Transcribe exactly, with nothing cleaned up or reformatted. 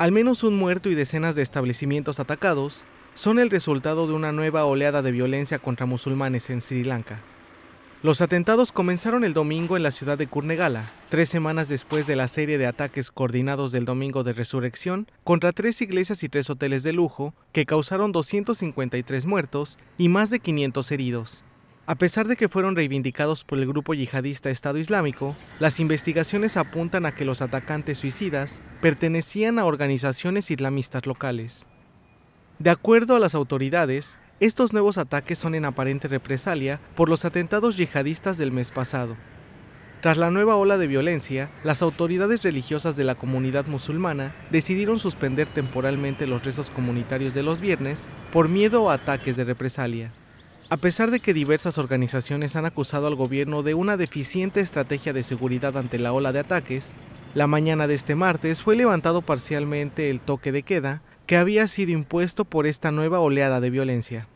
Al menos un muerto y decenas de establecimientos atacados son el resultado de una nueva oleada de violencia contra musulmanes en Sri Lanka. Los atentados comenzaron el domingo en la ciudad de Kurunegala, tres semanas después de la serie de ataques coordinados del domingo de resurrección contra tres iglesias y tres hoteles de lujo que causaron doscientos cincuenta y tres muertos y más de quinientos heridos. A pesar de que fueron reivindicados por el grupo yihadista Estado Islámico, las investigaciones apuntan a que los atacantes suicidas pertenecían a organizaciones islamistas locales. De acuerdo a las autoridades, estos nuevos ataques son en aparente represalia por los atentados yihadistas del mes pasado. Tras la nueva ola de violencia, las autoridades religiosas de la comunidad musulmana decidieron suspender temporalmente los rezos comunitarios de los viernes por miedo a ataques de represalia. A pesar de que diversas organizaciones han acusado al gobierno de una deficiente estrategia de seguridad ante la ola de ataques, la mañana de este martes fue levantado parcialmente el toque de queda que había sido impuesto por esta nueva oleada de violencia.